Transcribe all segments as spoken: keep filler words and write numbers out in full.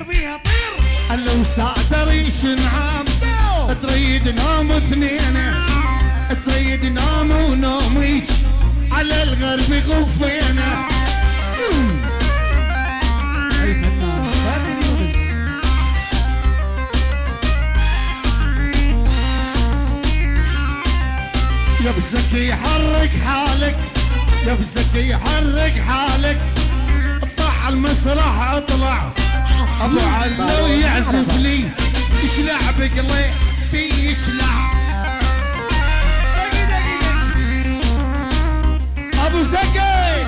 طير بيها طير. قال له ساعة ريش نعام تريد نوم اثنين تريد نوم ونومي على الغرب غفينا. يا أبو زكي حرك حالك يا أبو زكي حرك حالك اطلع على المسرح اطلع ابو علو يعزف لي يشلع بقلبي بيشلع. أبو زكي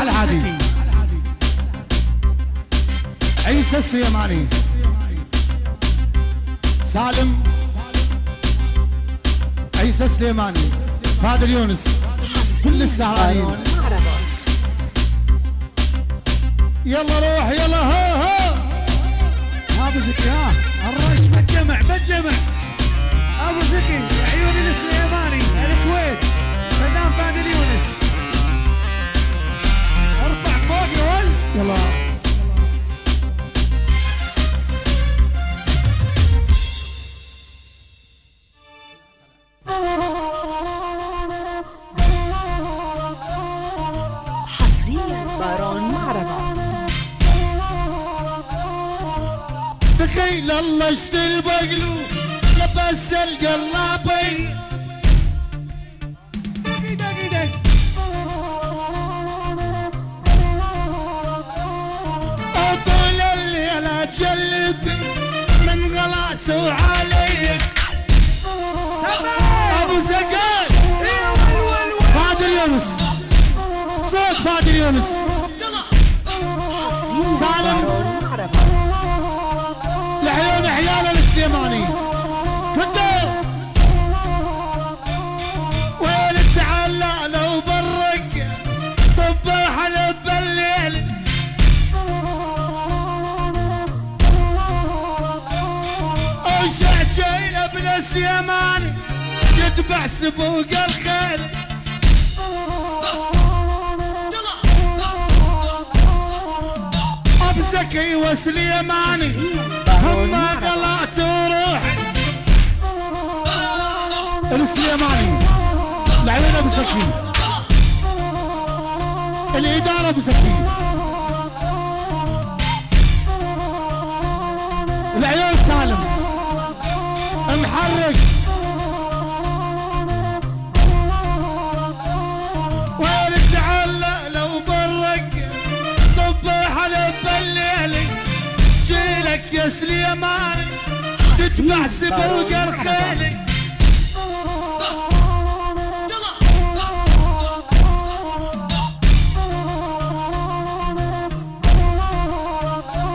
العادي عيسى السيماني سالم عيسى السليماني فادي يونس كل السهرانين. يلا روح يلا ها ها ابو زكي ها الرش بالجمع بالجمع. ابو زكي عيوني السليماني الكويت فنان فادي يونس ارفع فوق يا يلا. تخيل الله شت البقلوب لبس القلابي دقي دقي دقي طول الليل اتجلب من غلاته علي. ابو زكار فادي يونس صوت فادي يونس سالم لعيون عياله السليماني فدو ويلك تعلق لو برق طبوا حلب بالليل. وشع شيله بالسليماني يتبع سبوق الخيل. أبو زكي وسليماني هما قلعتوا روحي. السليماني العيون أبو زكي الإدارة أبو زكي العيون سالم محرك يا سليماني تتبع سبوق الخيل.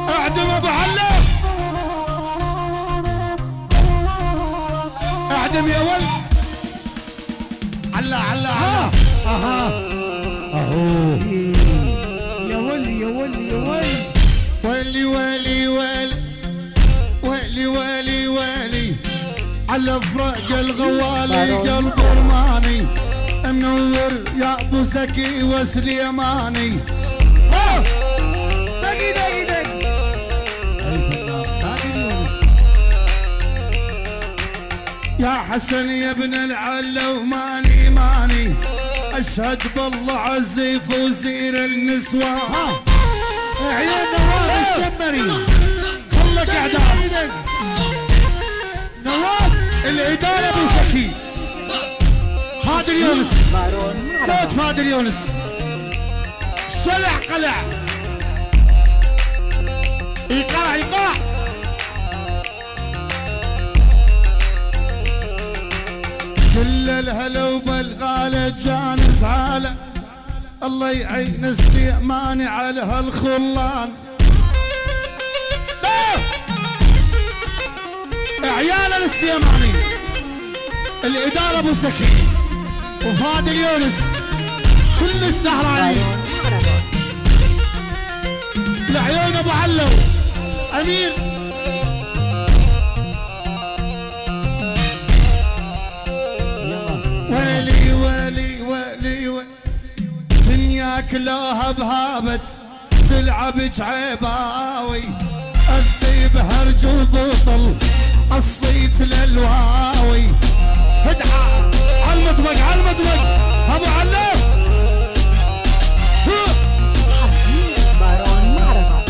اعدم ابو علو اعدم يا ولد علا علا علا اها اهو يا ولي يا ولي يا ولي ويلي ويلي ويلي ويلي ويلي ويلي على فرق الغوالي قلب رماني منور يا ابو زكي وسليماني. ها دقي دقي دقي يا حسن يا ابن العلو ماني ماني اشهد بالله عزيف وزير النسوان. عيون نواف الشمري خلك اعداد نواف الاداره ابو زكي فادي يونس صوت فادي يونس شلع قلع ايقاع ايقاع كل الهلا وبالغالي جانس عالم الله يعين السليماني على هالخلان. عيال السليماني الاداره ابو زكي وفادي يونس كل السهرانين. لعيون ابو علو امير شكلها بهابت تلعب جعيباوي أنتي بهرج وبطل الصيت للواوي هدعا عالمطبق عالمطبق أبو علام حسين بارون معرفة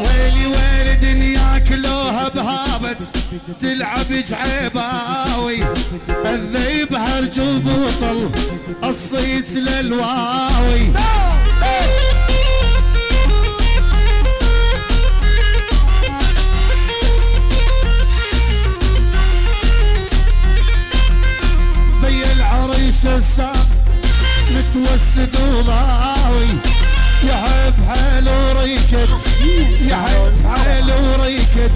ويلي ويلي دنيا كلوها بهابت تلعب جعيباوي الذيب هرج وبطل الصيت للواوي ذي العريس الساق متوسد وضاوي يحب حيل وريكد يحب حيل وريكد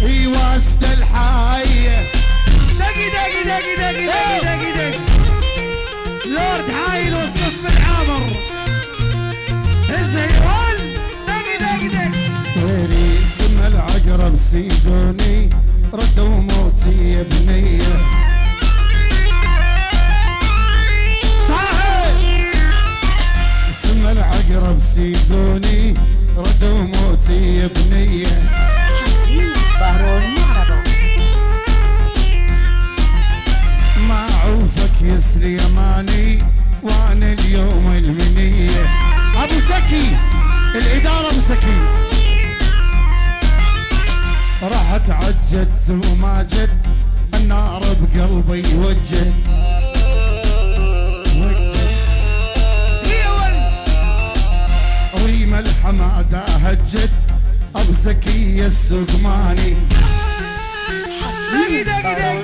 هي واسطة الحاية دقي دقي دقي دقي دقي دقي لورد حايل والصف الحمر الزهيران دقي دقي دقي ويلي سمى العقرب سيدوني ردوا موتي يا بنية صحيح سمى العقرب سيدوني ردوا موتي يا بنية ما عوفك يسري يماني وانا اليوم المنية أبو زكي الإدارة أبو زكي راحت عجت وما جت النار بقلبي وجت وجت ريم الحمادة هجت أبو زكي السقماني دقي دقي دقي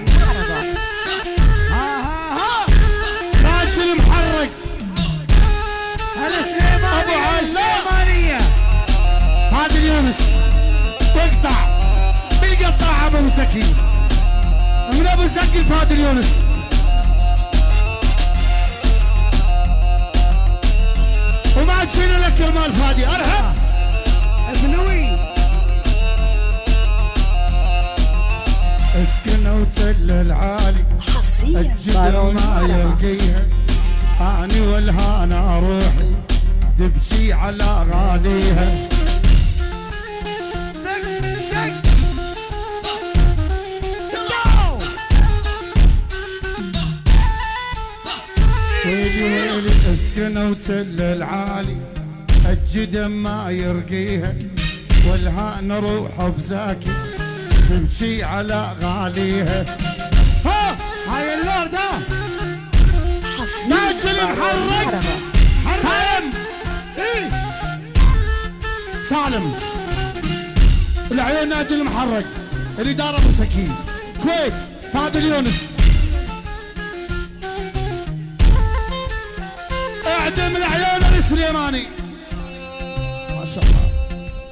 ها ها ها راجل المحرك هلا سليمانية أبو علام فادي اليونس واقطع بالقطاع أبو زكي من أبو زكي لفادي اليونس وما تشيل لك المال فادي أرحب ابنوي اسكن وتل العالي الجبل ما يلقيها اني والهانا روحي تبكي على اغانيها ويلي ويلي اسكن وتل العالي الجدم ما يرقيها والهان روح أبو زاكي تمشي على غاليها ها هاي اللورد ها ناجي المحرك سالم ايه سالم العيون ناجي المحرك الإدارة أبو زكي كويس فاضل يونس اعدم العيون السليماني ما شاء الله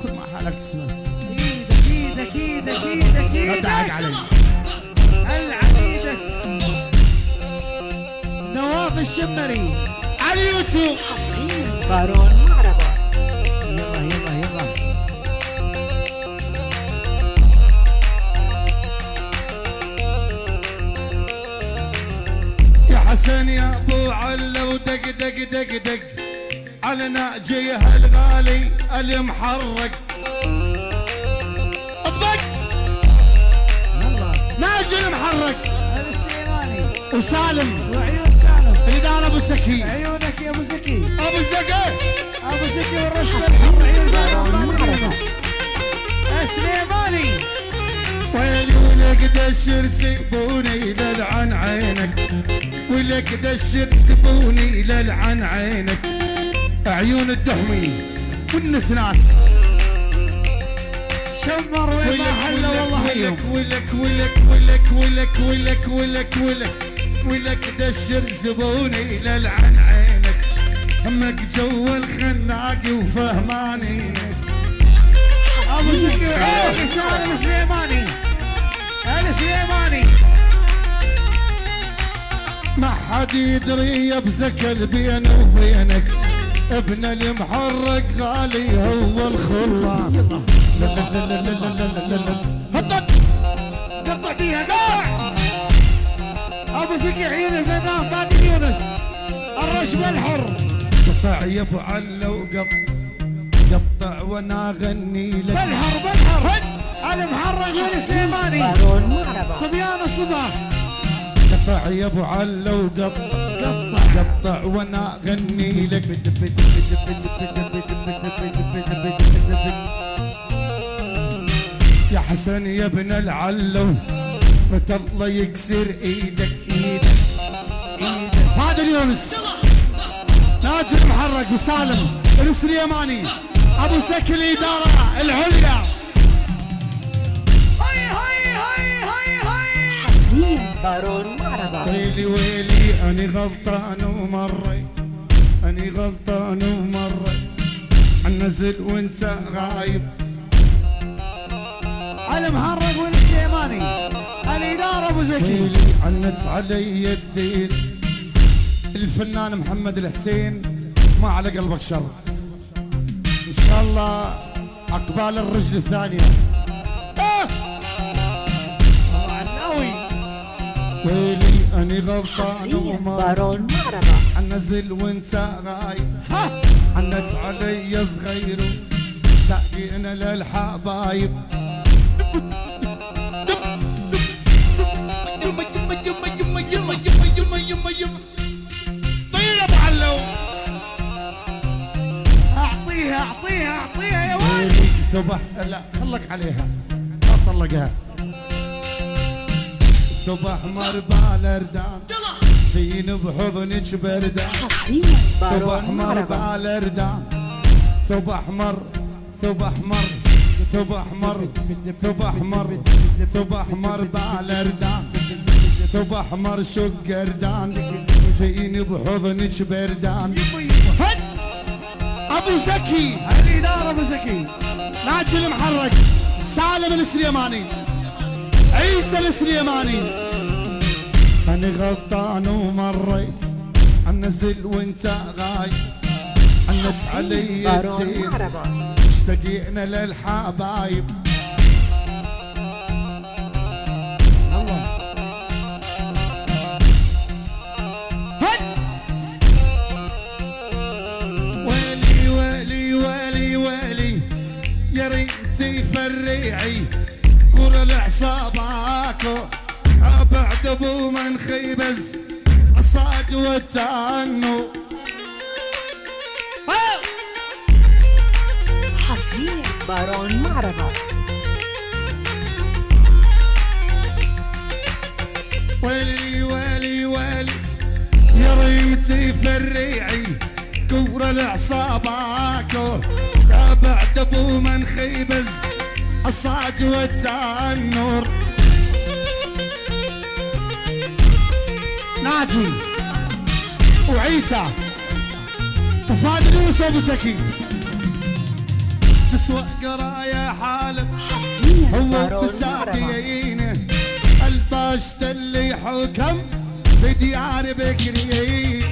كل ما حالك تسمع اكيد اكيد اكيد اكيد لا تضحك علي العقيدة نواف الشمري على اليوتيوب حصريا بارون المعربة يلا يلا يلا يا حسن يا ابو علا ودق دق دق دق على ناجيها الغالي المحرك اطبق والله ناجي المحرك السليماني وسالم وعيون سالم الإدارة أبو زكي عيونك يا أبو زكي أبو زكي أبو زكي والرشوة وعيون سالم السليماني ويلي ولك دشر سيبوني للعن عينك ولك دشر سيبوني للعن عينك عيون الدهمي والنسناس شمر وين حلا والله اليوم ولك ولك ولك ولك ولك ولك ولك ولك دشر زبوني للعن عينك همك جو الخناقي وفهماني ابو زكي وعيونك سالم سليماني السليماني ما حد يدري يا بزكل بيني وبينك ابن المحرك غالي هو الخلان هطط قطع بيها نوع ابو زكي عيون الفنان فادي يونس الرشم الحر قطع يفعل لو قطع قطع وانا اغني لك بلهر بلهر المحرج والسليماني صبيان الصباح قطع يفعل لو قطع قطع قطع وانا اغني لك يا حسن يا ابن العلو فتى الله يكسر ايدك ايدك ايدك فادي اليونس ناجي المحرق وسالم السليماني ابو زكي الاداره العليا هاي هاي هاي هاي هاي حسين بارون معربه ويلي ويلي اني غلطان ومريت اني غلطان ومريت النزل وانت غايب المحرق والسليماني الاداره ابو زكي عنت علي الدين الفنان محمد الحسين ما على قلبك شر ان شاء الله اقبال الرجل الثانيه اه عناوي ويلي اني غلطان ومرون انزل وانت غايب عنت علي صغير تحكينا للحبايب طير ابو علو اعطيها اعطيها اعطيها يا ولد ذبح لا خلك عليها ما طلقها ذبح مربال اردان فين بحضنك بردان ثوب احمر بالاردان ثوب احمر ثوب احمر ثوب احمر ثوب احمر ثوب احمر بالاردان ثوب احمر شق اردان فيني بحضنك بردان ابو زكي الاداره ابو زكي ناجي المحرك سالم السليماني عيسى السليماني انا غلطان ومريت انزل وانت غايب انس علي الدين اشتقينا للحبايب الله هد ويلي ويلي ويلي ويلي يا ريتي فريعي كره العصاباكو ابعد ابو منخي بس الصاج والتعنو بارون معرفة ويلي ويلي ويلي يا ريمتي فريعي كورة العصاباكو يا بعد ابو منخي بز الصاج والتنور ناجي وعيسى وفادي يونس وابو زكي تسوى قرايا حالك هو بساعدينه الباشت اللي حكم بديار بكري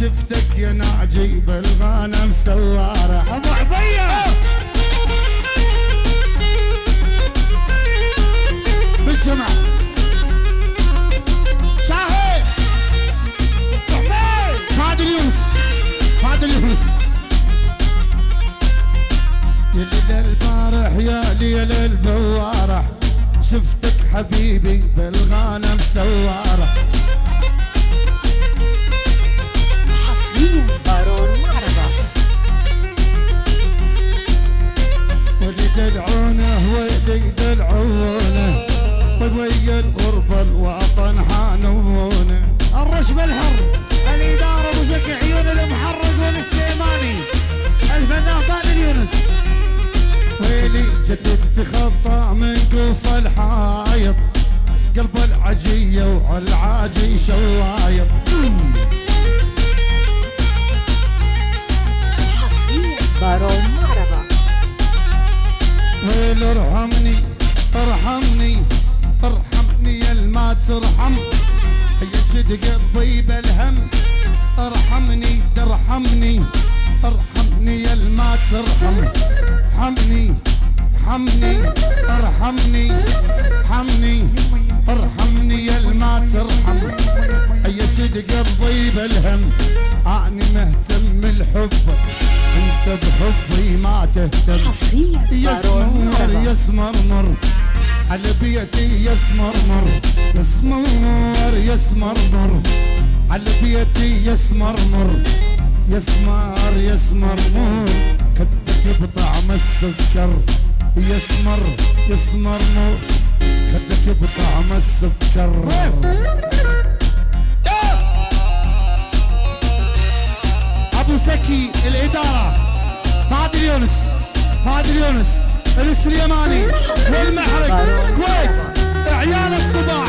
شفتك يا ناجي بالغنم سواره ابو عبيه بالجمع شاهد فادي اليونس فادي اليونس يا ليل البارح يا ليل البوارح شفتك حبيبي بالغنم سواره بارون معرفة ويدلعونه ويدلعونه ويا الغربة الوطن حانونه الرش بالحر الإدارة أبو زكي عيون المحرق والسليماني الفنان فادي يونس ويلي جدتي خطأ من كوف الحايط قلب العجية وعالعاجي شوايط بارون معرفة ترحم يا صدق الطيب الهم. ارحمني ترحمني ارحمني يا الما ترحم. حمني حمني ارحمني حمني ارحمني يا الما ترحم يا صدق الطيب الهم. اعني مهتم الحب انت بحبي ما تهتم. يسمر يسمر مر على بيتي يسمر مر يسمر يسمر مر على بيتي يسمر مر يسمر يسمر مر خدك بطعم السكر يسمر يسمر مر خدك بطعم السكر. أبو زكي الإدارة فادي يونس فادي يونس السليماني والمحرق كويت عيال الصباح.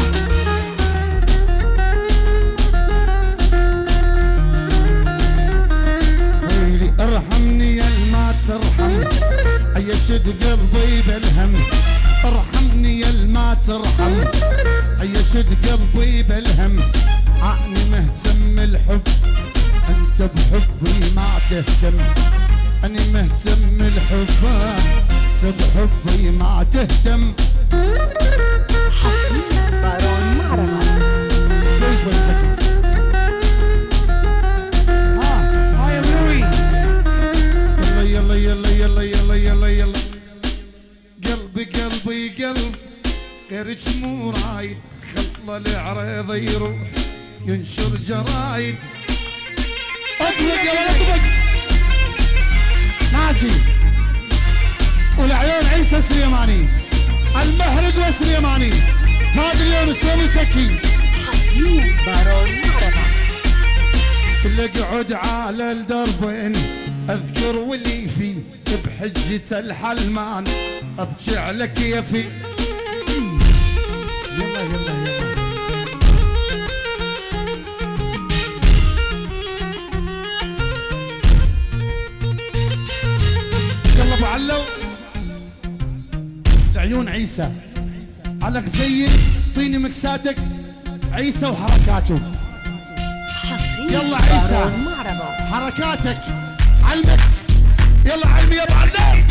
ويلي ارحمني يا الما ترحم اي صدق الضيب الهم. ارحمني يا الما ترحم اي صدق الضيب الهم. عقني مهتم الحب انت بحبي ما تهتم. أنا مهتم الحب انت بحبي ما تهتم. حسين بارون معرفة شوي شوي سكت. ها هاي ابوي يلا يلا يلا يلا يلا يلا قلبي قلبي قلب غيرك مو رايد. خطله العريضه يروح ينشر جرايد. اطلق يا ولد اطلق ناجي والعيون عيسى السليماني المهرد والسليماني فادي يونس ومسكي حسين بارون مرحبا. اللي اقعد على الدربين اذكر واللي فيه بحجة الحلمان ابكي على كيفي. يلا يلا علو العيون عيسى على غزين طيني مكساتك عيسى وحركاته. يلا عيسى حركاتك على المكس. يلا عمي يا معلم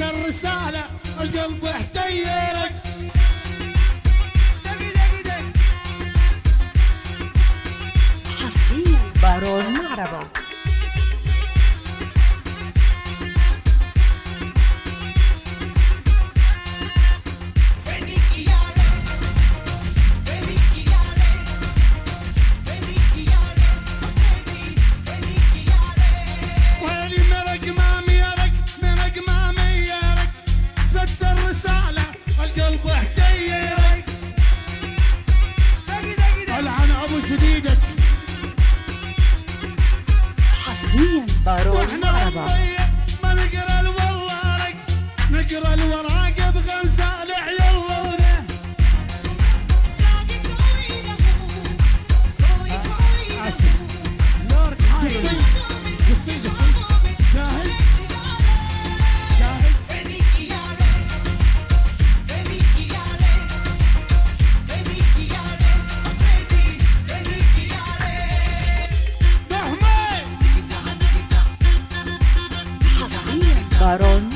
احسن رساله القلب يحتاج لك. حصريا بارون معربه. Barón